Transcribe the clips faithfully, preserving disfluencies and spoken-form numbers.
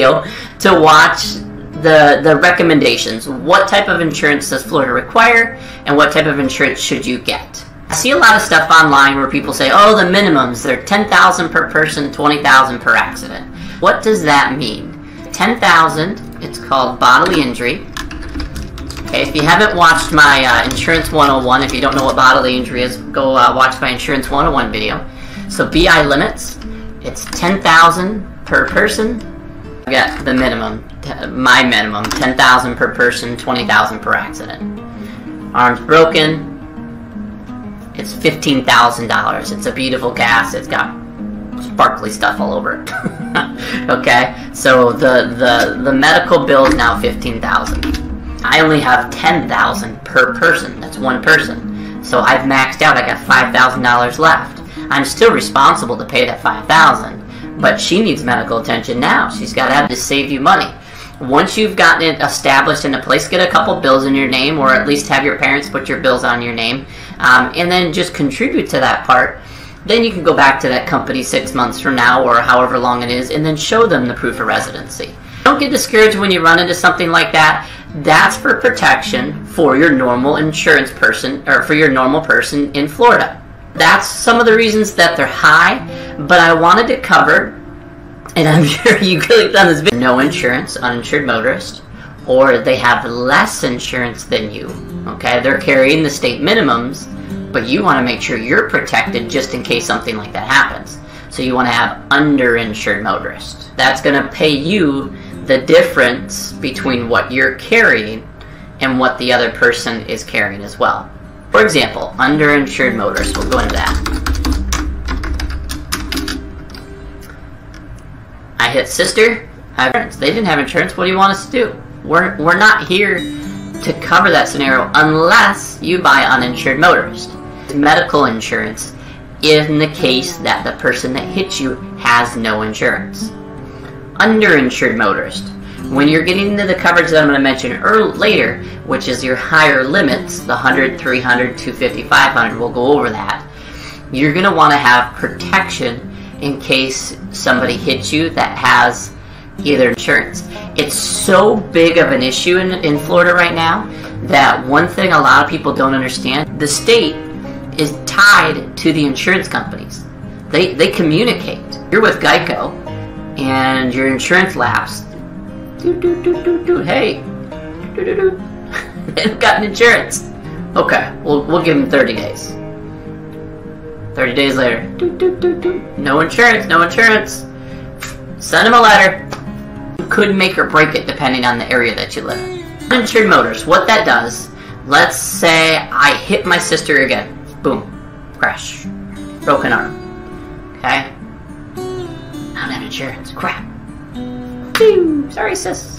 video to watch the the recommendations. What type of insurance does Florida require, and what type of insurance should you get? I see a lot of stuff online where people say, oh, the minimums, they're ten thousand dollars per person, twenty thousand dollars per accident. What does that mean? ten thousand dollars, it's called bodily injury. Okay, if you haven't watched my uh, Insurance one oh one, if you don't know what bodily injury is, go uh, watch my Insurance one oh one video. So B I limits, it's ten thousand dollars per person. I've got the minimum, my minimum, ten thousand dollars per person, twenty thousand dollars per accident. Arms broken, it's fifteen thousand dollars. It's a beautiful gas. It's got sparkly stuff all over it. Okay, so the the the medical bill is now fifteen thousand dollars. I only have ten thousand dollars per person. That's one person. So I've maxed out. I got five thousand dollars left. I'm still responsible to pay that five thousand dollars, but she needs medical attention now. She's got to have to save you money. Once you've gotten it established in a place, get a couple bills in your name, or at least have your parents put your bills on your name, um, and then just contribute to that part. Then you can go back to that company six months from now, or however long it is, and then show them the proof of residency. Don't get discouraged when you run into something like that. That's for protection for your normal insurance person, or for your normal person in Florida. That's some of the reasons that they're high, but I wanted to cover, and I'm sure you clicked on this video, no insurance, uninsured motorist, or they have less insurance than you. Okay, they're carrying the state minimums, but you want to make sure you're protected just in case something like that happens. So you want to have underinsured motorist. That's going to pay you the difference between what you're carrying and what the other person is carrying as well. For example, underinsured motorist, we'll go into that. I hit sister, I have insurance. They didn't have insurance. What do you want us to do? We're, we're not here to cover that scenario unless you buy uninsured motorist. Medical insurance in the case that the person that hits you has no insurance. Underinsured motorist. When you're getting into the coverage that I'm going to mention earlier, later, which is your higher limits, the one hundred, three hundred, two fifty, five hundred, we'll go over that. You're going to want to have protection in case somebody hits you that has either insurance. It's so big of an issue in, in Florida right now that one thing a lot of people don't understand, the state is tied to the insurance companies. They, they communicate. You're with Geico and your insurance lapsed. Do, do, do, do, do, hey, do, do, do. They've got insurance. Okay, we'll, we'll give them thirty days. thirty days later, do, do, do, do. No insurance, no insurance. Send them a letter. You could make or break it depending on the area that you live in. Uninsured motorist, what that does, let's say I hit my sister again. Boom, crash, broken arm, okay? I don't have insurance, crap. Pew. Sorry sis,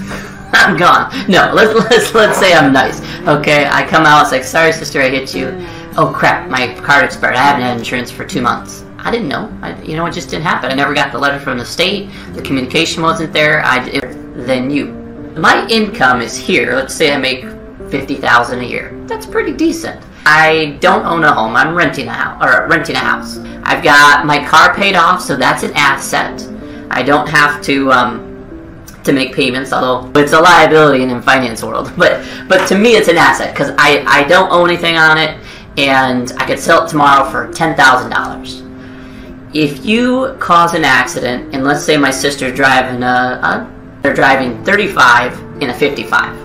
I'm gone. No, let's, let's, let's say I'm nice, okay? I come out, it's like, sorry sister, I hit you. Oh crap, my card expired. I haven't had insurance for two months. I didn't know. I, you know, it just didn't happen. I never got the letter from the state. The communication wasn't there. I, it, then you. My income is here. Let's say I make fifty thousand dollars a year. That's pretty decent. I don't own a home. I'm renting a house. Or renting a house. I've got my car paid off, so that's an asset. I don't have to um, to make payments, although it's a liability in the finance world. But but to me, it's an asset because I I don't owe anything on it. And I could sell it tomorrow for ten thousand dollars. If you cause an accident, and let's say my sister's driving a, a, they're driving thirty-five in a fifty-five,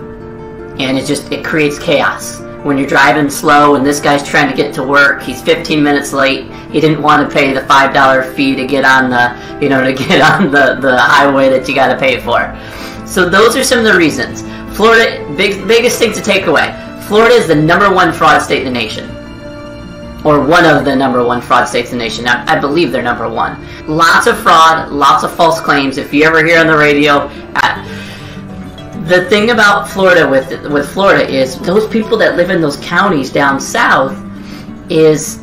and it just it creates chaos. When you're driving slow, and this guy's trying to get to work, he's fifteen minutes late. He didn't want to pay the five dollar fee to get on the you know to get on the the highway that you got to pay for. So those are some of the reasons. Florida, big biggest thing to take away. Florida is the number one fraud state in the nation. Or one of the number one fraud states in the nation. Now, I believe they're number one. Lots of fraud, lots of false claims. If you ever hear on the radio, uh, the thing about Florida with with Florida is those people that live in those counties down south is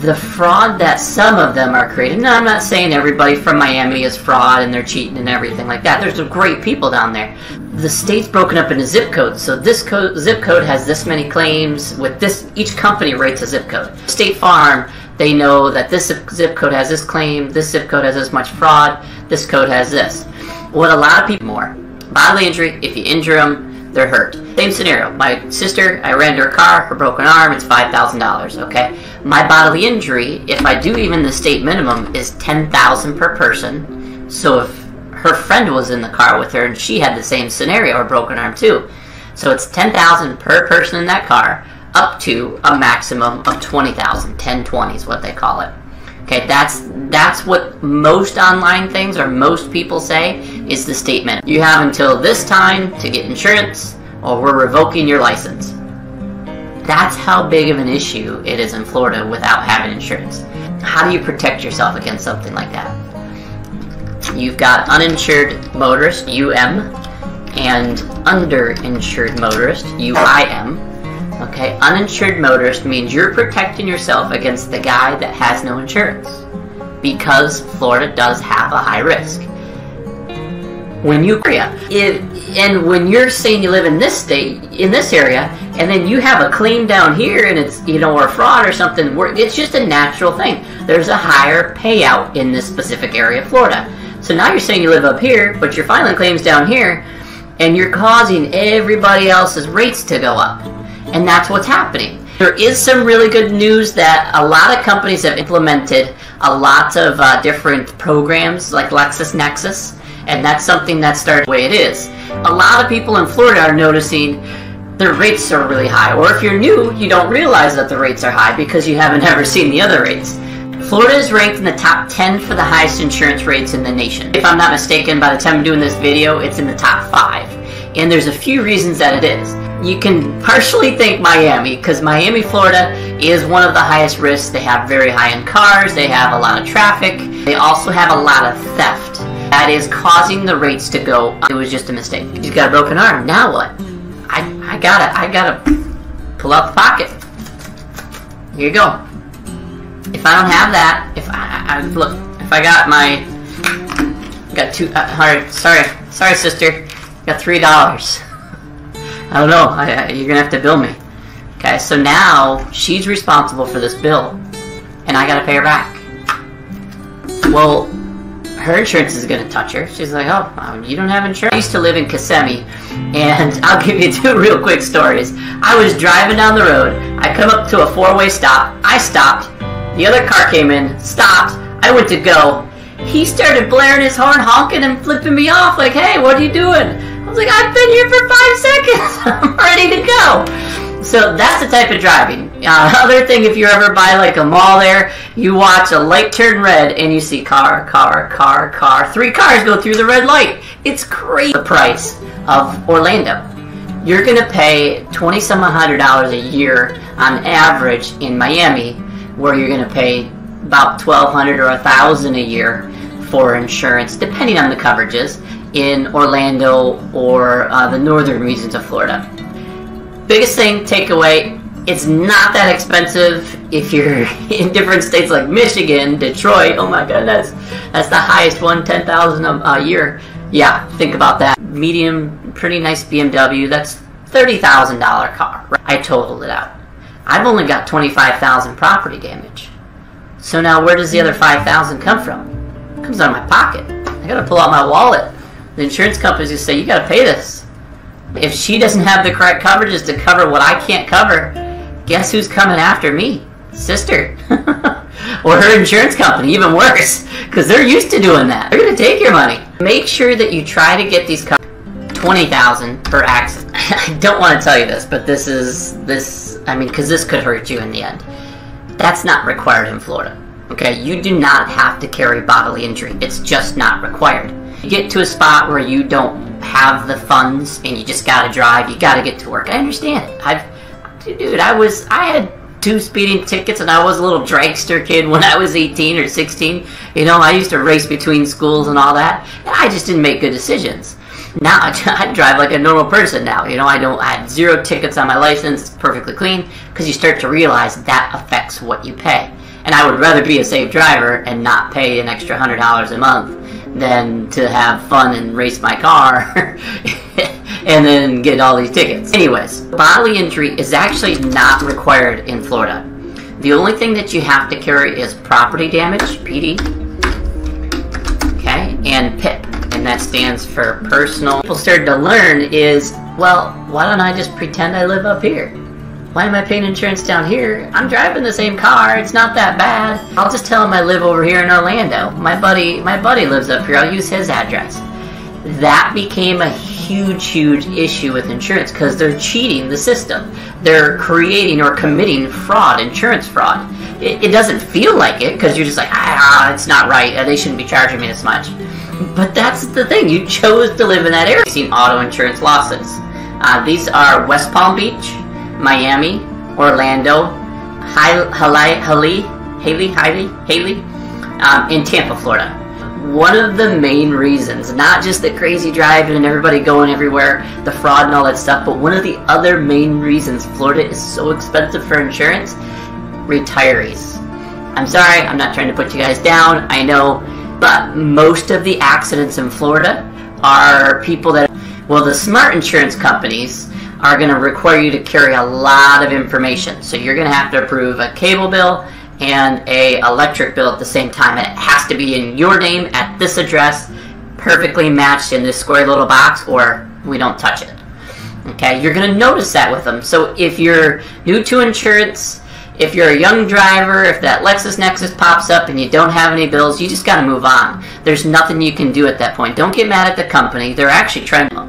the fraud that some of them are creating. Now, I'm not saying everybody from Miami is fraud and they're cheating and everything like that. There's some great people down there. The state's broken up into zip codes, so this co zip code has this many claims. With this, each company rates a zip code. State Farm, they know that this zip code has this claim, this zip code has this much fraud, this code has this. What a lot of people more. Bodily injury, if you injure them, they're hurt. Same scenario. My sister, I ran into her car, her broken arm, it's five thousand dollars, okay? My bodily injury, if I do even the state minimum, is ten thousand dollars per person. So if her friend was in the car with her and she had the same scenario, her broken arm too. So it's ten thousand dollars per person in that car, up to a maximum of twenty thousand dollars. ten twenty is what they call it. Okay, that's that's what most online things or most people say is the statement. You have until this time to get insurance or we're revoking your license. That's how big of an issue it is in Florida without having insurance. How do you protect yourself against something like that? You've got uninsured motorist, U M, and underinsured motorist, U I M. Okay, uninsured motorist means you're protecting yourself against the guy that has no insurance because Florida does have a high risk. When you area, it, and when you're saying you live in this state, in this area, and then you have a claim down here and it's, you know, or fraud or something, it's just a natural thing. There's a higher payout in this specific area of Florida. So now you're saying you live up here, but you're filing claims down here, and you're causing everybody else's rates to go up. And that's what's happening. There is some really good news that a lot of companies have implemented a lot of uh, different programs like LexisNexis, and that's something that started the way it is. A lot of people in Florida are noticing their rates are really high, or if you're new, you don't realize that the rates are high because you haven't ever seen the other rates. Florida is ranked in the top ten for the highest insurance rates in the nation. If I'm not mistaken, by the time I'm doing this video, it's in the top five. And there's a few reasons that it is. You can partially thank Miami, because Miami, Florida is one of the highest risks. They have very high-end cars, they have a lot of traffic, they also have a lot of theft. That is causing the rates to go up. It was just a mistake. You've got a broken arm, now what? I, I gotta, I gotta pull out the pocket. Here you go. If I don't have that, if I, I look, if I got my, got two, uh, sorry, sorry sister, got three dollars. I don't know, I, I, you're going to have to bill me. Okay, so now she's responsible for this bill, and I got to pay her back. Well, her insurance is going to touch her. She's like, oh, um, you don't have insurance? I used to live in Kissimmee, and I'll give you two real quick stories. I was driving down the road. I come up to a four-way stop. I stopped. The other car came in, stopped. I went to go. He started blaring his horn, honking, and flipping me off like, hey, what are you doing? I was like, I've been here for five seconds. I'm ready to go. So that's the type of driving. Uh, other thing, if you're ever by like a mall there, you watch a light turn red and you see car, car, car, car. Three cars go through the red light. It's crazy. The price of Orlando. You're going to pay twenty-some hundred dollars a year on average in Miami, where you're going to pay about twelve hundred dollars or one thousand dollars a year for insurance, depending on the coverages, in Orlando or uh, the northern regions of Florida. Biggest thing, takeaway, it's not that expensive if you're in different states like Michigan, Detroit. Oh my God, that's that's the highest one, ten thousand dollars a year. Yeah, think about that. Medium, pretty nice B M W. That's thirty thousand dollars car. Right? I totaled it out. I've only got twenty-five thousand dollars property damage. So now, where does the other five thousand dollars come from? It comes out of my pocket. I gotta pull out my wallet. The insurance companies just say, you gotta pay this. If she doesn't have the correct coverages to cover what I can't cover, guess who's coming after me? Sister. Or her insurance company, even worse, because they're used to doing that. They're gonna take your money. Make sure that you try to get these coverages. twenty thousand dollars per accident. I don't want to tell you this, but this is, this, I mean, because this could hurt you in the end. That's not required in Florida. Okay, you do not have to carry bodily injury. It's just not required. You get to a spot where you don't have the funds and you just gotta drive, you gotta get to work. I understand. I've, dude, I was, I had two speeding tickets and I was a little dragster kid when I was eighteen or sixteen. You know, I used to race between schools and all that. And I just didn't make good decisions. Now I, I drive like a normal person now. You know, I don't, I had zero tickets on my license, it's perfectly clean, because you start to realize that affects what you pay. And I would rather be a safe driver and not pay an extra hundred dollars a month than to have fun and race my car and then get all these tickets. Anyways, bodily injury is actually not required in Florida. The only thing that you have to carry is property damage, P D, okay, and P I P, and and that stands for personal. People started to learn is, well, why don't I just pretend I live up here? Why am I paying insurance down here? I'm driving the same car, it's not that bad. I'll just tell him I live over here in Orlando. My buddy, my buddy lives up here, I'll use his address. That became a huge, huge issue with insurance because they're cheating the system. They're creating or committing fraud, insurance fraud. It, it doesn't feel like it because you're just like, ah, it's not right, they shouldn't be charging me this much. But that's the thing, you chose to live in that area. You've seen auto insurance losses. Uh, these are West Palm Beach, Miami, Orlando, Haley, Haley, Haley, Haley, Haley, um, in Tampa, Florida. One of the main reasons, not just the crazy driving and everybody going everywhere, the fraud and all that stuff, but one of the other main reasons Florida is so expensive for insurance, retirees. I'm sorry, I'm not trying to put you guys down, I know, but most of the accidents in Florida are people that, well, the smart insurance companies are going to require you to carry a lot of information. So you're going to have to approve a cable bill and a electric bill at the same time. And it has to be in your name at this address, perfectly matched in this square little box, or we don't touch it. Okay, you're going to notice that with them. So if you're new to insurance, if you're a young driver, if that LexisNexis pops up and you don't have any bills, you just got to move on. There's nothing you can do at that point. Don't get mad at the company. They're actually trying to help.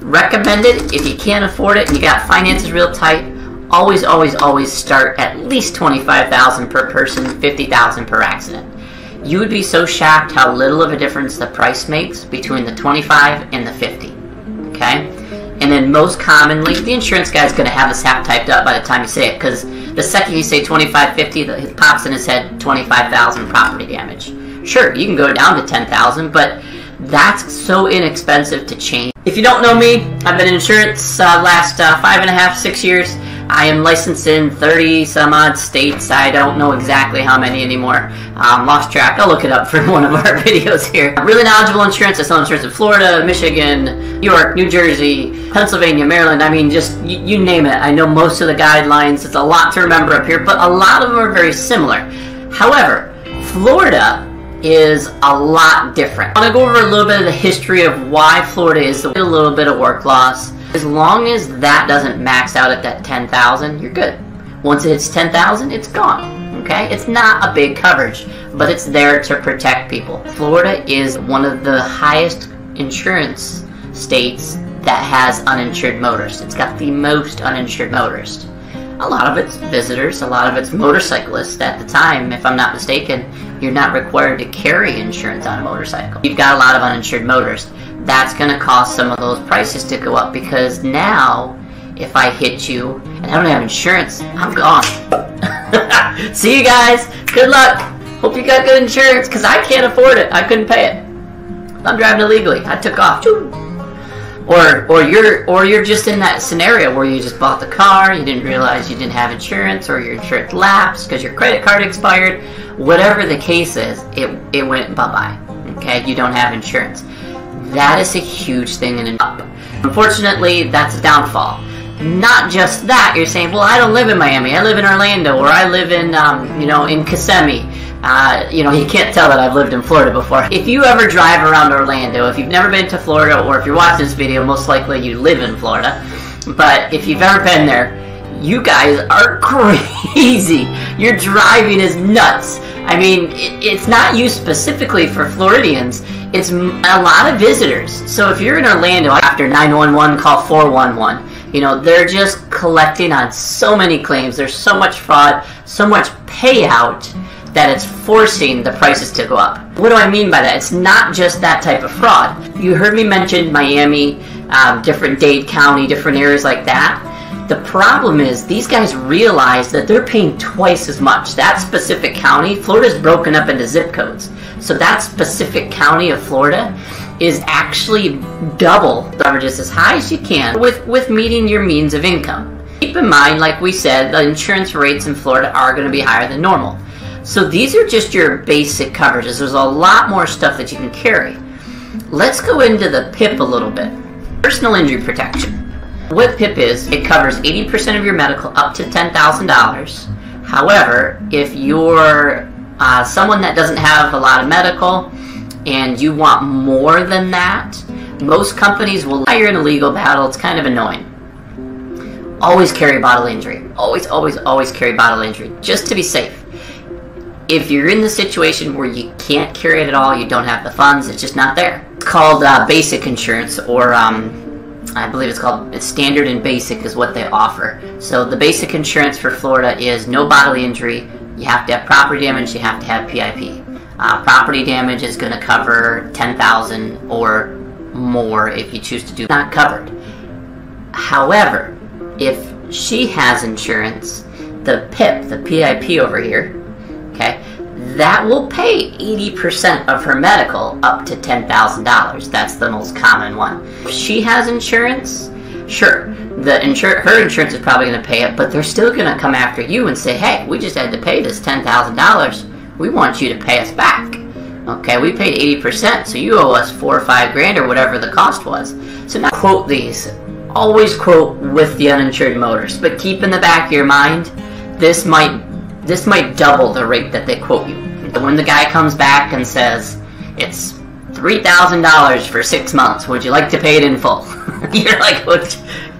Recommend it if you can't afford it and you got finances real tight. Always, always, always start at least twenty-five thousand dollars per person, fifty thousand dollars per accident. You would be so shocked how little of a difference the price makes between the twenty-five and the fifty. Okay? And then most commonly, the insurance guy's going to have his half typed up by the time you say it, because the second you say twenty-five, fifty, it pops in his head twenty-five thousand dollars property damage. Sure, you can go down to ten thousand dollars, but that's so inexpensive to change. If you don't know me, I've been in insurance uh, last uh, five and a half, six years. I am licensed in thirty some odd states. I don't know exactly how many anymore. Um, lost track. I'll look it up for one of our videos here. Really knowledgeable insurance. I sell insurance in Florida, Michigan, New York, New Jersey, Pennsylvania, Maryland. I mean, just you, you name it. I know most of the guidelines. It's a lot to remember up here, but a lot of them are very similar. However, Florida is a lot different. I want to go over a little bit of the history of why Florida is, a little bit of work loss. As long as that doesn't max out at that ten thousand, you're good. Once it hits ten thousand, it's gone, okay? It's not a big coverage, but it's there to protect people. Florida is one of the highest insurance states that has uninsured motorists. It's got the most uninsured motorists. A lot of it's visitors, a lot of it's motorcyclists. At the time, if I'm not mistaken, you're not required to carry insurance on a motorcycle. You've got a lot of uninsured motorists. That's going to cause some of those prices to go up because now, if I hit you and I don't have insurance, I'm gone. See you guys. Good luck. Hope you got good insurance because I can't afford it. I couldn't pay it. I'm driving illegally. I took off. Or, or you're, or you're just in that scenario where you just bought the car, you didn't realize you didn't have insurance, or your insurance lapsed because your credit card expired. Whatever the case is, it it went bye-bye. Okay, you don't have insurance. That is a huge thing in an up. Unfortunately, that's a downfall. Not just that, you're saying, well, I don't live in Miami. I live in Orlando, or I live in, um, you know, in Kissimmee. Uh, you know, you can't tell that I've lived in Florida before. If you ever drive around Orlando, if you've never been to Florida, or if you're watching this video, most likely you live in Florida. But if you've ever been there, you guys are crazy. Your driving is nuts. I mean, it, it's not used specifically for Floridians. It's a lot of visitors. So if you're in Orlando, after nine one one, call four one one. You know, they're just collecting on so many claims. There's so much fraud, so much payout, that it's forcing the prices to go up. What do I mean by that? It's not just that type of fraud. You heard me mention Miami, um, different Dade County, different areas like that. The problem is these guys realize that they're paying twice as much. That specific county, Florida's broken up into zip codes. So that specific county of Florida is actually double the averages, as high as you can with, with meeting your means of income. Keep in mind, like we said, the insurance rates in Florida are going to be higher than normal. So these are just your basic coverages. There's a lot more stuff that you can carry. Let's go into the P I P a little bit. Personal injury protection. What P I P is, it covers eighty percent of your medical up to ten thousand dollars. However, if you're uh, someone that doesn't have a lot of medical, and you want more than that, most companies will hire in a legal battle. It's kind of annoying. Always carry bodily injury. Always, always, always carry bodily injury, just to be safe. If you're in the situation where you can't carry it at all, you don't have the funds, it's just not there. It's called uh, basic insurance, or um, I believe it's called standard and basic is what they offer. So the basic insurance for Florida is no bodily injury. You have to have property damage, you have to have P I P. Uh, property damage is going to cover ten thousand dollars or more if you choose to do not covered. However, if she has insurance, the P I P, the P I P over here, okay, that will pay eighty percent of her medical up to ten thousand dollars. That's the most common one. If she has insurance, sure, the insur her insurance is probably going to pay it, but they're still going to come after you and say, hey, we just had to pay this ten thousand dollars. We want you to pay us back. Okay, we paid eighty percent, so you owe us four or five grand or whatever the cost was. So now quote these. Always quote with the uninsured motorist, but keep in the back of your mind, this might this might double the rate that they quote you. When the guy comes back and says, it's three thousand dollars for six months, would you like to pay it in full? You're like,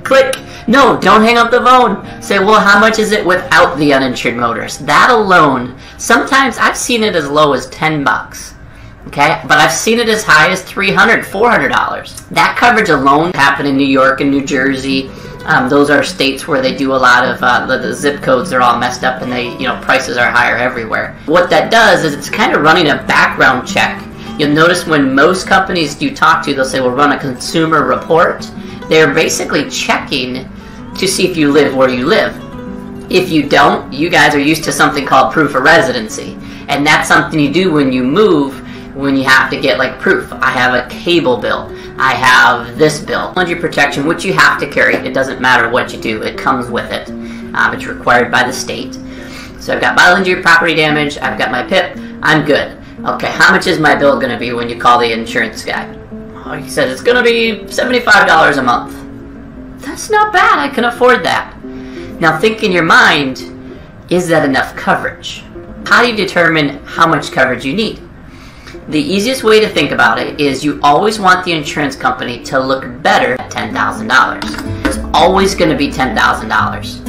click. No, don't hang up the phone. Say, well, how much is it without the uninsured motorist? That alone, sometimes I've seen it as low as ten bucks. Okay, but I've seen it as high as three hundred dollars, four hundred dollars. That coverage alone happened in New York and New Jersey. Um, those are states where they do a lot of, uh, the, the zip codes are all messed up and they, you know, prices are higher everywhere. What that does is it's kind of running a background check. You'll notice when most companies you talk to, they'll say, we'll run a consumer report. They're basically checking to see if you live where you live. If you don't, you guys are used to something called proof of residency. And that's something you do when you move, when you have to get like proof. I have a cable bill, I have this bill. Under protection, which you have to carry, it doesn't matter what you do, it comes with it. Um, it's required by the state. So I've got bodily injury, property damage, I've got my P I P, I'm good. Okay, how much is my bill gonna be when you call the insurance guy? Oh, he says it's gonna be seventy-five dollars a month. That's not bad, I can afford that. Now think in your mind, is that enough coverage? How do you determine how much coverage you need? The easiest way to think about it is you always want the insurance company to look better at ten thousand dollars. It's always going to be ten thousand dollars.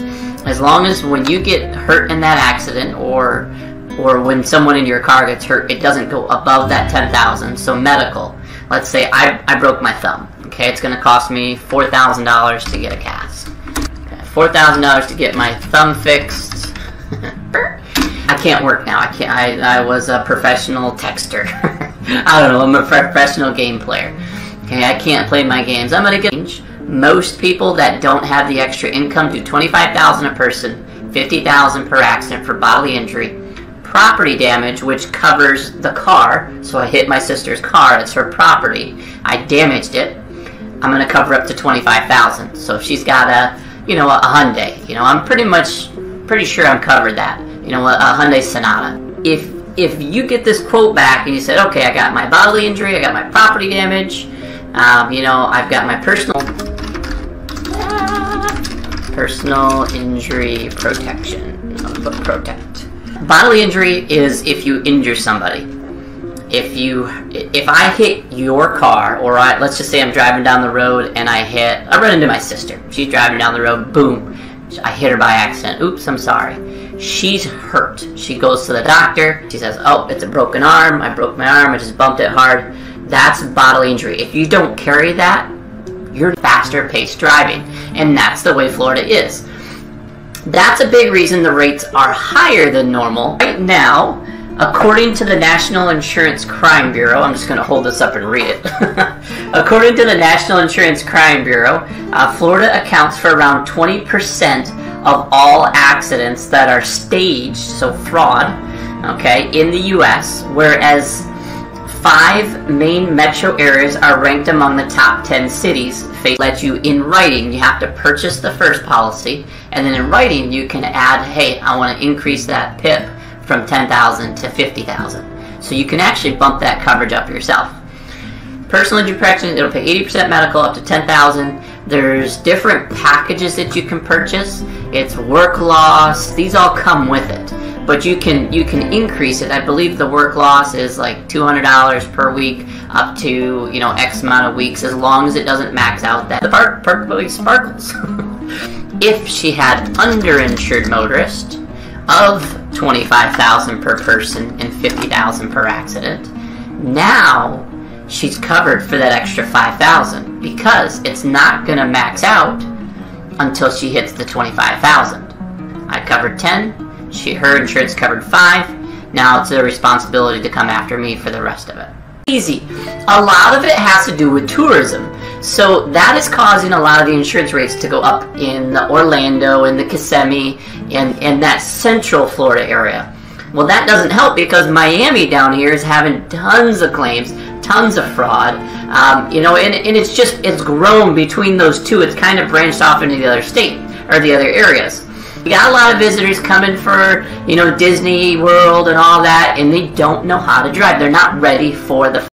As long as when you get hurt in that accident or or when someone in your car gets hurt, it doesn't go above that ten thousand dollars. So medical, let's say I, I broke my thumb. Okay, it's going to cost me four thousand dollars to get a cast. Okay, four thousand dollars to get my thumb fixed. I can't work now. I can't. I, I was a professional texter. I don't know. I'm a professional game player. Okay, I can't play my games. I'm gonna get most people that don't have the extra income do twenty-five thousand a person, fifty thousand per accident for bodily injury, property damage, which covers the car. So I hit my sister's car. It's her property. I damaged it. I'm gonna cover up to twenty-five thousand. So if she's got a, you know, a Hyundai, you know, I'm pretty much pretty sure I'm covered that. You know, a Hyundai Sonata. If if you get this quote back and you said, okay, I got my bodily injury, I got my property damage, um, you know, I've got my personal personal injury protection, protect. Bodily injury is if you injure somebody. If you if I hit your car, or I, let's just say I'm driving down the road and I hit, I run into my sister. She's driving down the road, boom. I hit her by accident. Oops, I'm sorry. She's hurt. She goes to the doctor. She says, oh, it's a broken arm. I broke my arm. I just bumped it hard. That's bodily injury. If you don't carry that, you're faster paced driving. And that's the way Florida is. That's a big reason the rates are higher than normal. Right now, according to the National Insurance Crime Bureau, I'm just going to hold this up and read it. According to the National Insurance Crime Bureau, uh, Florida accounts for around twenty percent of all accidents that are staged, so fraud, okay, in the U S, whereas five main metro areas are ranked among the top ten cities. They let you in writing, you have to purchase the first policy, and then in writing you can add, hey, I want to increase that P I P from ten thousand to fifty thousand. So you can actually bump that coverage up yourself. Personal injury protection, it'll pay eighty percent medical up to ten thousand. There's different packages that you can purchase. It's work loss. These all come with it. but you can you can increase it. I believe the work loss is like two hundred dollars per week up to, you know, X amount of weeks, as long as it doesn't max out that. The park perfectly sparkles. If she had underinsured motorist of twenty-five thousand dollars per person and fifty thousand dollars per accident, now she's covered for that extra five thousand dollars because it's not going to max out until she hits the twenty-five thousand dollars. I covered ten, she, her insurance covered five, now it's their responsibility to come after me for the rest of it. Easy. A lot of it has to do with tourism. So that is causing a lot of the insurance rates to go up in the Orlando, in the Kissimmee, and, and that central Florida area. Well, that doesn't help because Miami down here is having tons of claims, tons of fraud, um, you know, and, and it's just, it's grown between those two. It's kind of branched off into the other state, or the other areas. We got a lot of visitors coming for, you know, Disney World and all that, and they don't know how to drive. They're not ready for the